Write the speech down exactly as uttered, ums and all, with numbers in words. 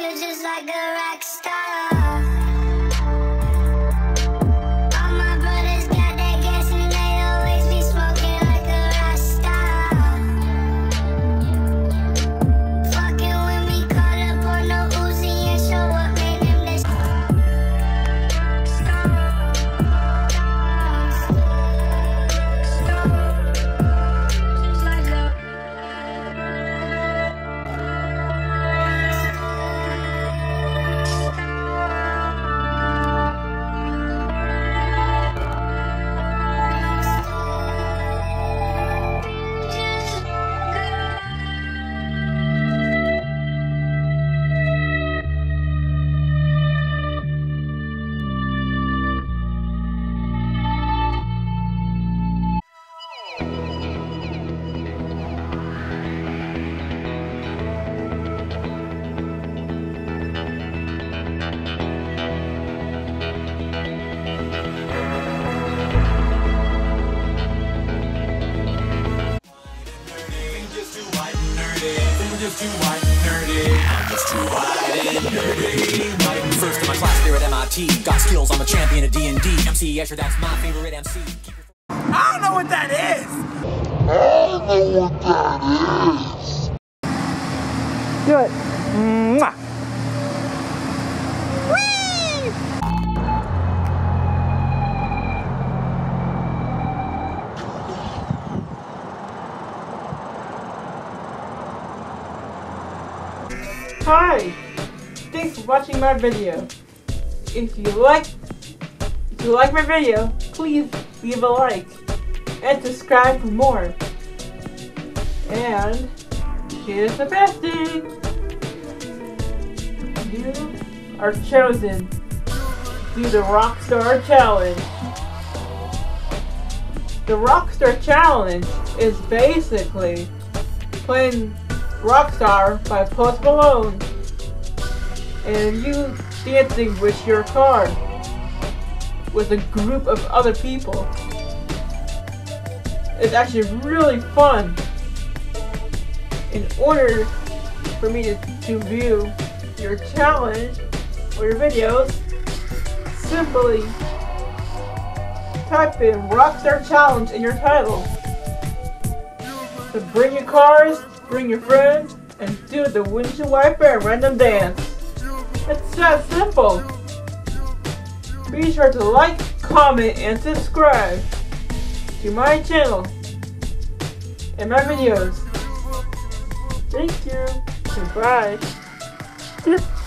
feel just like a rock star. All my brothers got that gas and they always be smoking like a rock star. Fucking with me, caught up on no Uzi and show what made them this. Too white and nerdy. I'm just too white and nerdy. First in my class there at M I T. Got skills, I'm a champion of D and D. M C Esher, that's my favorite M C. I don't know what that is. I don't know what that is. Do it. Mwah. Hi! Thanks for watching my video. If you like if you like my video, please leave a like and subscribe for more. And here's the best thing. You are chosen to do the RockStar Challenge. The RockStar Challenge is basically playing Rockstar by Post Malone and you dancing with your car with a group of other people. It's actually really fun. In order for me to, to view your challenge or your videos, simply type in Rockstar Challenge in your title. So bring your cars, bring your friends, and do the windshield wiper and random dance. It's that simple. Be sure to like, comment, and subscribe to my channel and my videos. Thank you. Goodbye.